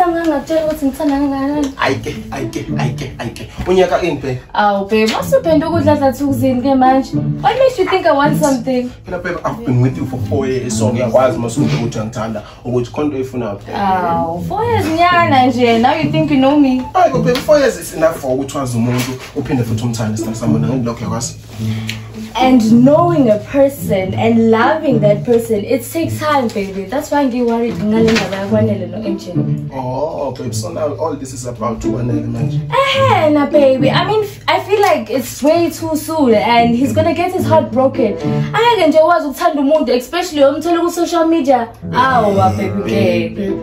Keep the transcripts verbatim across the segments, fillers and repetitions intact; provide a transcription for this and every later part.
상황 어쩌고 진짜 난가는 아이게 아이게 아이게 아이게 unyaka into aw babe masipenda ukudla sathukuzini ke manje what makes you think I want something phela babe I've been with you for four years so ngiyakwazi masuthi ukuthi ngithanda ukuthi konto ifuna aw four years nyana nje now you think you know me ayi babe four years is enough for ukuthi wazi umuntu uphinde futhi umthande someone ngilokho yakwazi. And knowing a person and loving that person, it takes time, baby. That's why I get worried. Oh, babe, so now all this is about one element. Eh, nah, baby. I mean, I feel like it's way too soon, and he's gonna get his heart broken. I can just watch the mood, especially on social media. Oh, baby, baby.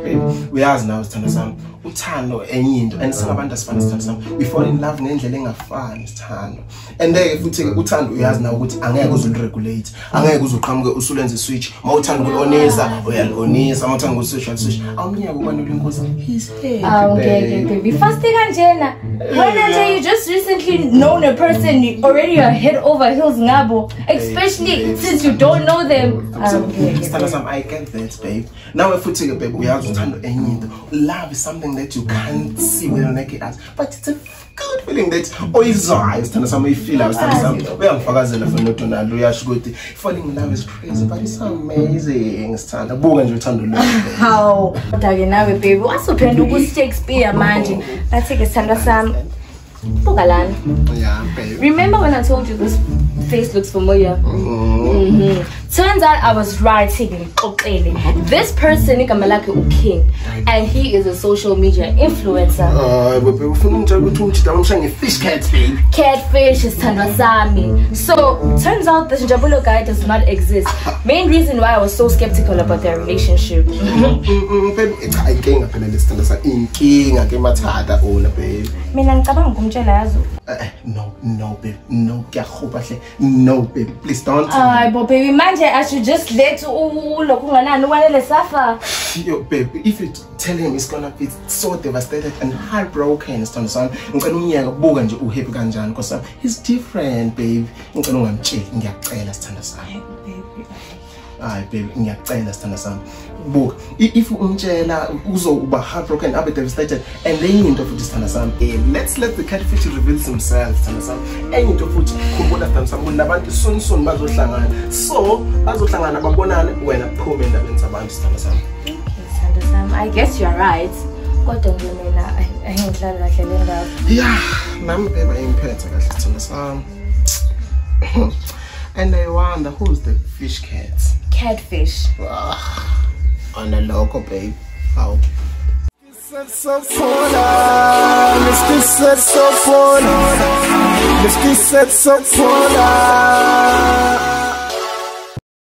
We are now standing some. Uthando enye into and singabantu asifana sami we fall in love nendlela engafani sithando and then futhi ke uthando uyazi na ukuthi angeke uziregulate angeke uzoqhamuke usulenze switch mawuthanda ukuloneza uyalonisa mawuthanda ukusocial switch awunyaka ubanule inkosi he's fake okay baby first thing kanjena wena nje you just recently known a person you already are head over heels ngabo especially since you don't know them okay sithando sami I get that babe nawe futhi ke babe uyazi uthando enye into love is something that you can't see with your naked eyes, but it's a good feeling that oh, it's eyes. Tana some feel I was telling some we are fagazela for not na lo yashikuthi falling in love is crazy, but it's amazing. Stand abuka nje uthando lo. How? Kodwa ke nawe baby, wasophenda ukuthi Shakespeare manje. Bathi ke sithanda sami. Bukalana. Yeah, baby. Remember when I told you this face looks familiar? Mm-hmm. Mm-hmm. Turns out I was right. This person is a king, and he is a social media influencer. Uh, but we fish catfish. Catfish is Tanwasami. So turns out this Njabulo guy does not exist. Main reason why I was so skeptical about their relationship. Uh, no, no, babe, no, no, babe, please don't. Uh, but baby, man, I should just let you look at no one suffer. Yo, babe, if you tell him he's gonna be so devastated and heartbroken, son, because he's different, babe. Ay baby ngiyacela sithanda sami buka if umtshela uzoba heartbroken abe devastated and then into futhi sithanda sami let's let the catfish reveal themselves sithanda sami and into futhi khumbula sithanda sami nabantu soon soon bazohlangana so bazohlangana babonane wena phume endabeni zabantu sithanda sami okay sithanda sami I guess you are right kodwa mina ayinhlali kahle lengaba yeah nami babe ayingiphethe kahle sithanda sami and I wonder who's the fish cat. Catfish. Ugh. On a local babe. Wow. Oh.